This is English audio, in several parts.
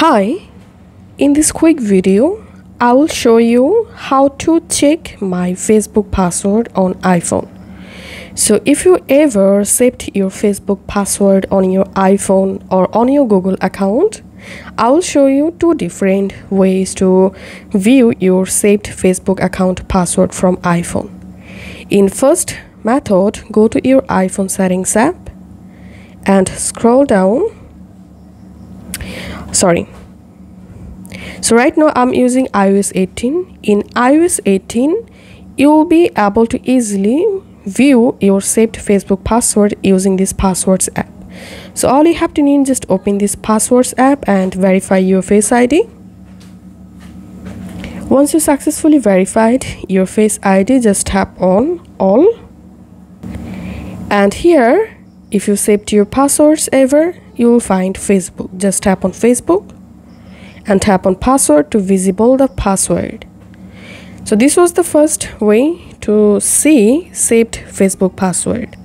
Hi, in this quick video, I will show you how to check my Facebook password on iPhone. So if you ever saved your Facebook password on your iPhone or on your Google account, I will show you two different ways to view your saved Facebook account password from iPhone. In first method, go to your iPhone settings app and scroll down. So right now I'm using iOS 18. In iOS 18, you will be able to easily view your saved Facebook password using this Passwords app. So all you have to do is just open this Passwords app and verify your Face ID. Once you successfully verified your Face ID, just tap on All. And here, if you saved your passwords ever, you will find Facebook. Just tap on Facebook and tap on password to visible the password. So this was the first way to see saved Facebook password.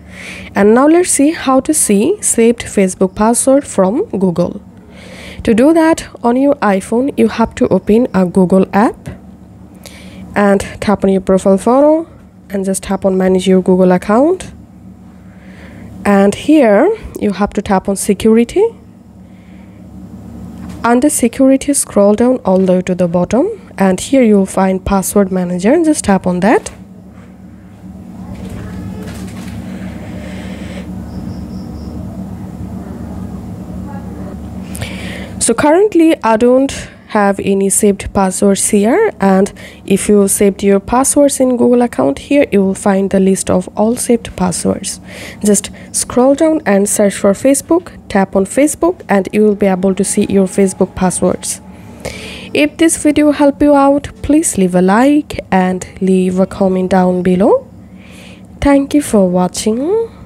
And now let's see how to see saved Facebook password from Google. To do that, on your iPhone, you have to open a Google app and tap on your profile photo and just tap on manage your Google account. And here you have to tap on security. Under security, scroll down all the way to the bottom and here you'll find password manager and just tap on that. So currently I don't have any saved passwords here, and if you saved your passwords in Google account, here you will find the list of all saved passwords. Just scroll down and search for Facebook, tap on Facebook, and you will be able to see your Facebook passwords. If this video helped you out, please leave a like and leave a comment down below. Thank you for watching.